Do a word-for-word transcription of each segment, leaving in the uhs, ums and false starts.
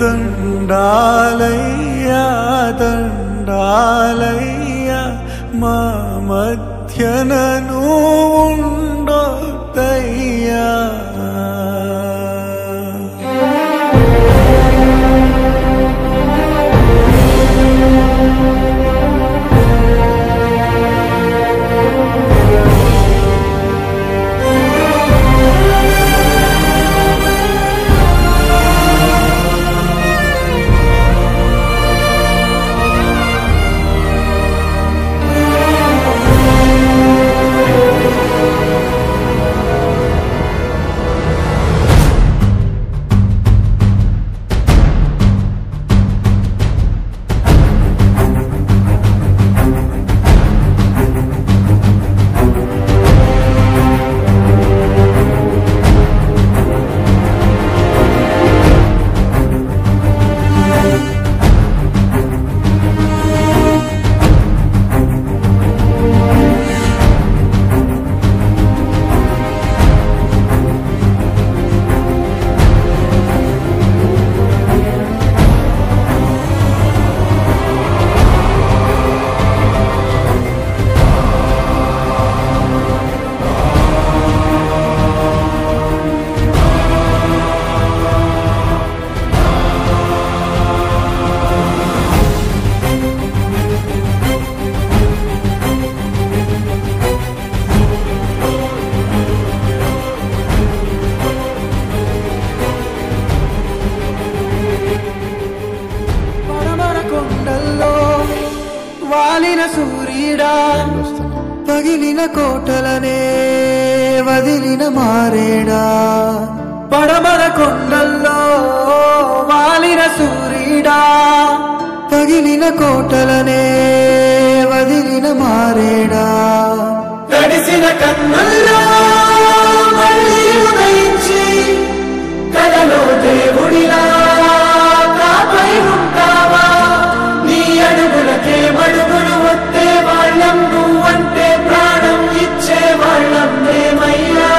Dandalayya, Dandalayya, Mamadhyananu undattayya. Pagilina kotalane vadilina maareda padamara kondallo valina surida pagilina kotalane vadilina maareda tadisina kannalla malli udainchi kadalo devudila kaapai untava nee adugulake madugulu otte vaallambu ante pranam icche vallamme mayya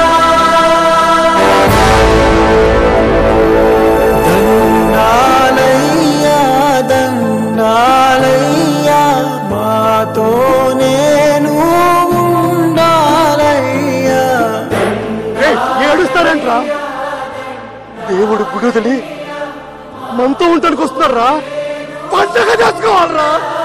dandalayya dandalayya maatone nu undalayya hey yedustarantra devudu gududali manto untaniki vastarra panchaga chesukovalra.